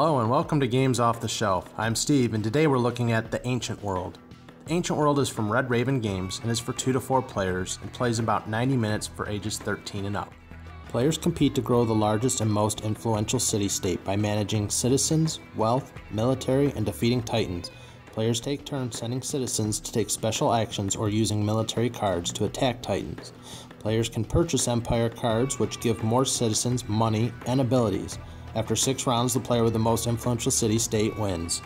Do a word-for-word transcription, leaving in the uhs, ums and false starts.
Hello and welcome to Games Off The Shelf. I'm Steve and today we're looking at The Ancient World. The Ancient World is from Red Raven Games and is for two to four players and plays about ninety minutes for ages thirteen and up. Players compete to grow the largest and most influential city-state by managing citizens, wealth, military, and defeating titans. Players take turns sending citizens to take special actions or using military cards to attack titans. Players can purchase empire cards which give more citizens money and abilities. After six rounds, the player with the most influential city-state wins.